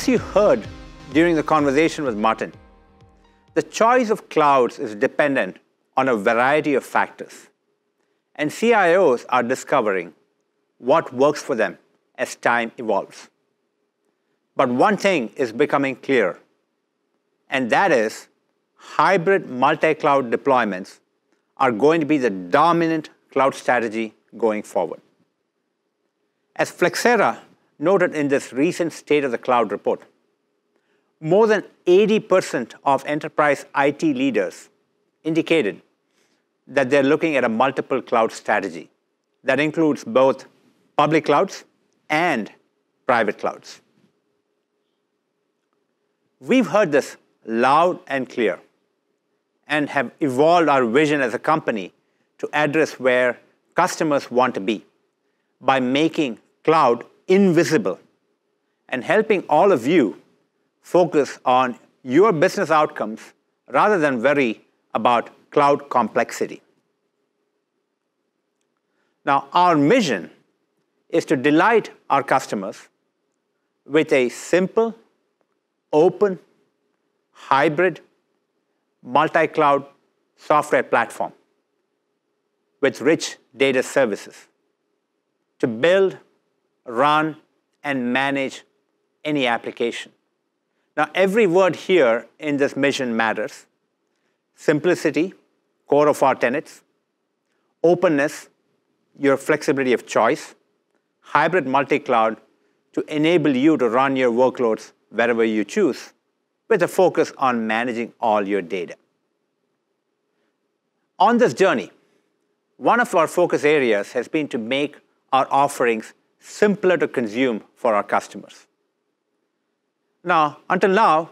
As you heard during the conversation with Martin, the choice of clouds is dependent on a variety of factors, and CIOs are discovering what works for them as time evolves. But one thing is becoming clear, and that is hybrid multi-cloud deployments are going to be the dominant cloud strategy going forward. As Flexera noted in this recent State of the Cloud report, more than 80% of enterprise IT leaders indicated that they're looking at a multiple cloud strategy that includes both public clouds and private clouds. We've heard this loud and clear and have evolved our vision as a company to address where customers want to be by making cloud invisible and helping all of you focus on your business outcomes rather than worry about cloud complexity. Now, our mission is to delight our customers with a simple, open, hybrid, multi-cloud software platform with rich data services to build, run, and manage any application. Now, every word here in this mission matters. Simplicity, core of our tenets. Openness, your flexibility of choice. Hybrid multi-cloud to enable you to run your workloads wherever you choose, with a focus on managing all your data. On this journey, one of our focus areas has been to make our offerings simpler to consume for our customers. Now, until now,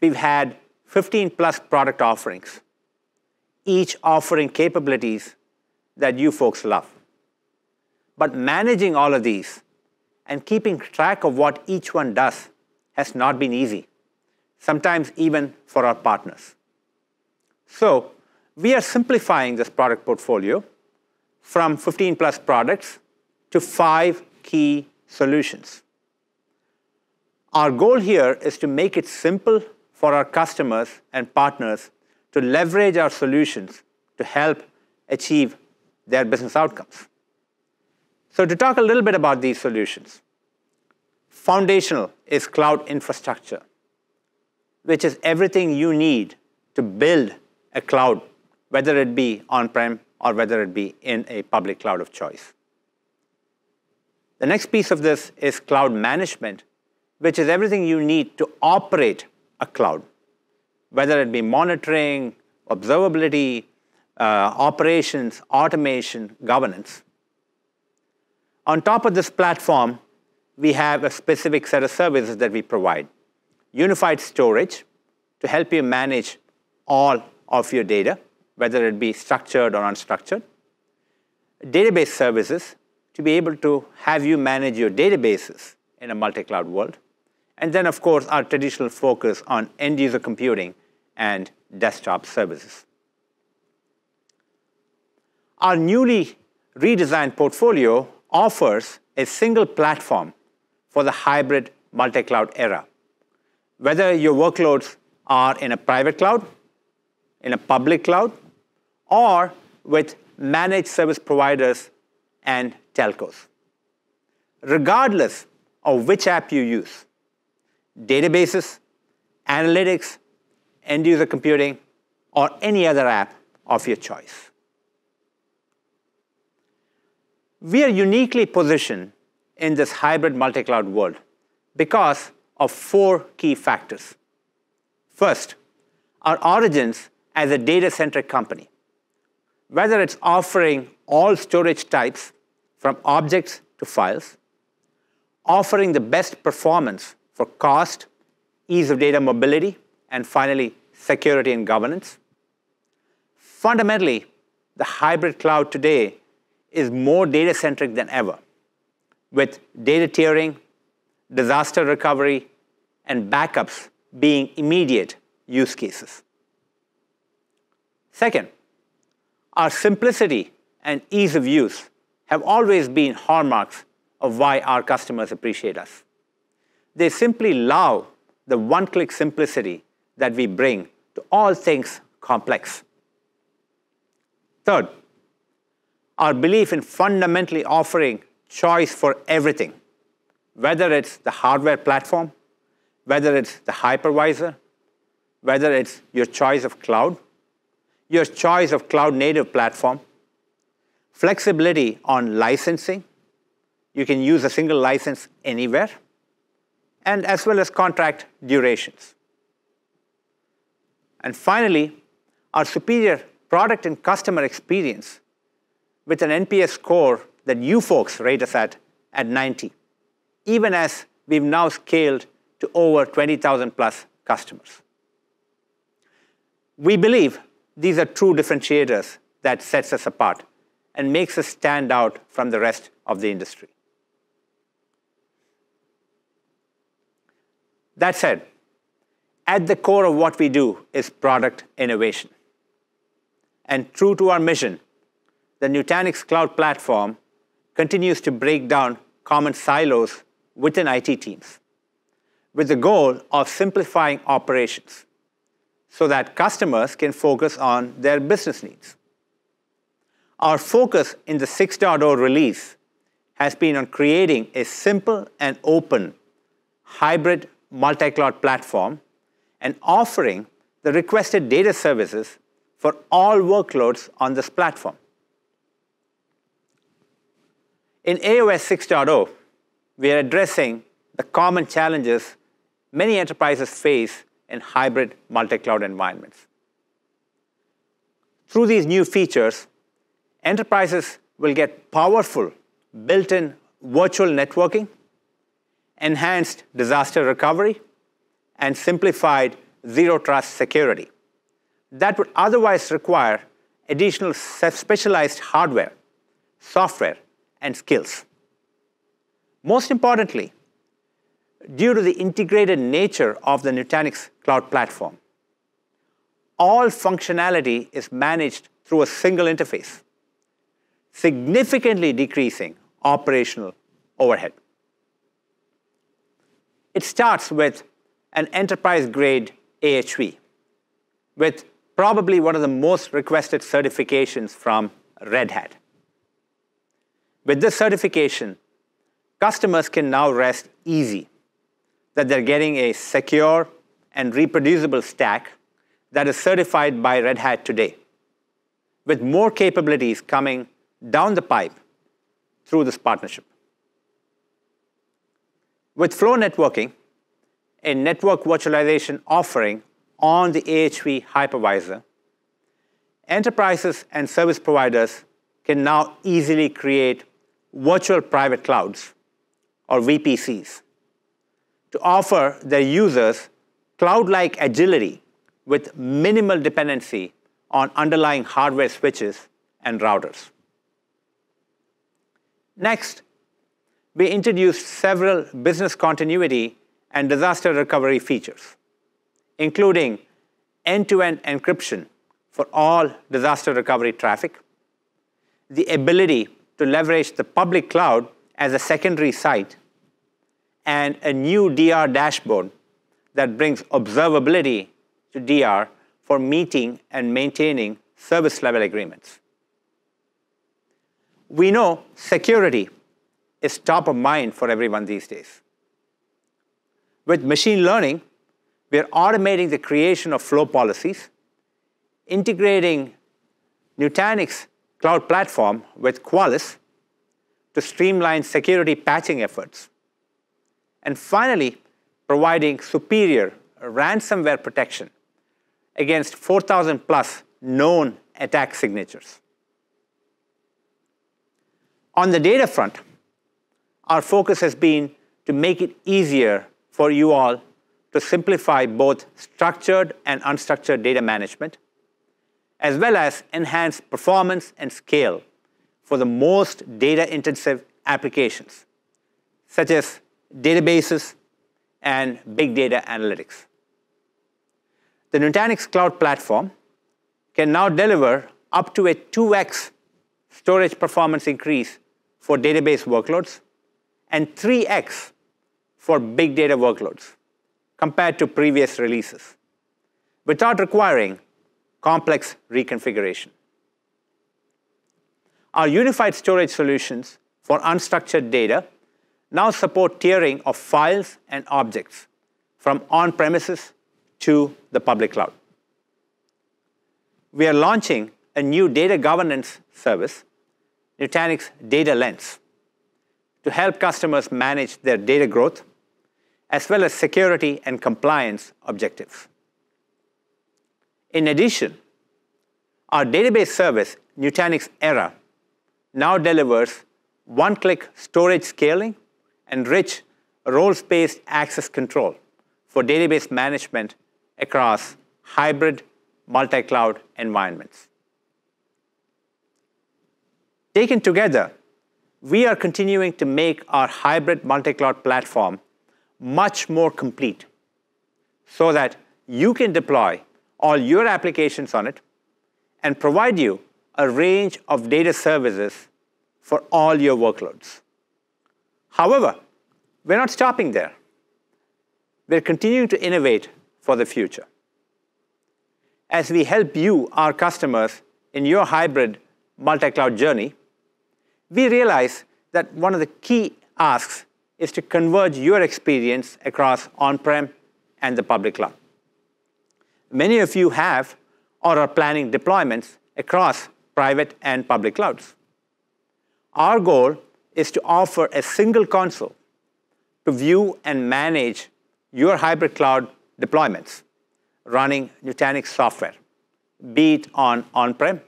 we've had 15+ product offerings, each offering capabilities that you folks love. But managing all of these and keeping track of what each one does has not been easy, sometimes even for our partners. So we are simplifying this product portfolio from 15+ products to 5 key solutions. Our goal here is to make it simple for our customers and partners to leverage our solutions to help achieve their business outcomes. So to talk a little bit about these solutions, foundational is cloud infrastructure, which is everything you need to build a cloud, whether it be on-prem or whether it be in a public cloud of choice. The next piece of this is cloud management, which is everything you need to operate a cloud, whether it be monitoring, observability, operations, automation, governance. On top of this platform, we have a specific set of services that we provide. Unified storage to help you manage all of your data, whether it be structured or unstructured. Database services to be able to have you manage your databases in a multi-cloud world. And then, of course, our traditional focus on end-user computing and desktop services. Our newly redesigned portfolio offers a single platform for the hybrid multi-cloud era. Whether your workloads are in a private cloud, in a public cloud, or with managed service providers and telcos. Regardless of which app you use, databases, analytics, end-user computing, or any other app of your choice. We are uniquely positioned in this hybrid multi-cloud world because of 4 key factors. First, our origins as a data-centric company. Whether it's offering all storage types from objects to files, offering the best performance for cost, ease of data mobility, and finally, security and governance. Fundamentally, the hybrid cloud today is more data-centric than ever, with data tiering, disaster recovery, and backups being immediate use cases. Second, our simplicity and ease of use have always been hallmarks of why our customers appreciate us. They simply love the one-click simplicity that we bring to all things complex. Third, our belief in fundamentally offering choice for everything, whether it's the hardware platform, whether it's the hypervisor, whether it's your choice of cloud, your choice of cloud-native platform, flexibility on licensing. You can use a single license anywhere, and as well as contract durations. And finally, our superior product and customer experience with an NPS score that you folks rate us at 90, even as we've now scaled to over 20,000 plus customers. We believe these are true differentiators that sets us apart and makes us stand out from the rest of the industry. That said, at the core of what we do is product innovation. And true to our mission, the Nutanix Cloud Platform continues to break down common silos within IT teams, with the goal of simplifying operations so that customers can focus on their business needs. Our focus in the 6.0 release has been on creating a simple and open hybrid multi-cloud platform and offering the requested data services for all workloads on this platform. In AOS 6.0, we are addressing the common challenges many enterprises face in hybrid multi-cloud environments. Through these new features, enterprises will get powerful built-in virtual networking, enhanced disaster recovery, and simplified zero-trust security that would otherwise require additional specialized hardware, software, and skills. Most importantly, due to the integrated nature of the Nutanix Cloud Platform, all functionality is managed through a single interface, significantly decreasing operational overhead. It starts with an enterprise-grade AHV, with probably one of the most requested certifications from Red Hat. With this certification, customers can now rest easy that they're getting a secure and reproducible stack that is certified by Red Hat today, with more capabilities coming down the pipe through this partnership. With Flow Networking, a network virtualization offering on the AHV hypervisor, enterprises and service providers can now easily create virtual private clouds, or VPCs, to offer their users cloud-like agility with minimal dependency on underlying hardware switches and routers. Next, we introduced several business continuity and disaster recovery features, including end-to-end encryption for all disaster recovery traffic, the ability to leverage the public cloud as a secondary site, and a new DR dashboard that brings observability to DR for meeting and maintaining service level agreements. We know security is top of mind for everyone these days. With machine learning, we are automating the creation of flow policies, integrating Nutanix Cloud Platform with Qualys to streamline security patching efforts, and finally, providing superior ransomware protection against 4,000 plus known attack signatures. On the data front, our focus has been to make it easier for you all to simplify both structured and unstructured data management, as well as enhance performance and scale for the most data-intensive applications, such as databases, and big data analytics. The Nutanix Cloud Platform can now deliver up to a 2x storage performance increase for database workloads and 3x for big data workloads compared to previous releases without requiring complex reconfiguration. Our unified storage solutions for unstructured data now support tiering of files and objects from on-premises to the public cloud. We are launching a new data governance service, Nutanix Data Lens, to help customers manage their data growth, as well as security and compliance objectives. In addition, our database service, Nutanix Era, now delivers one-click storage scaling and rich role-based access control for database management across hybrid, multi-cloud environments. Taken together, we are continuing to make our hybrid multi-cloud platform much more complete so that you can deploy all your applications on it and provide you a range of data services for all your workloads. However, we're not stopping there. We're continuing to innovate for the future. As we help you, our customers, in your hybrid multi-cloud journey, we realize that one of the key asks is to converge your experience across on-prem and the public cloud. Many of you have or are planning deployments across private and public clouds. Our goal is to offer a single console to view and manage your hybrid cloud deployments running Nutanix software, be it on on-prem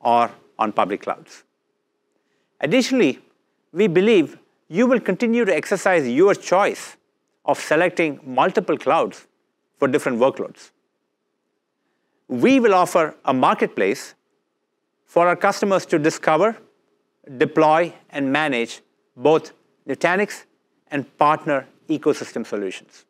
or on public clouds. Additionally, we believe you will continue to exercise your choice of selecting multiple clouds for different workloads. We will offer a marketplace for our customers to discover, deploy, and manage both Nutanix and partner ecosystem solutions.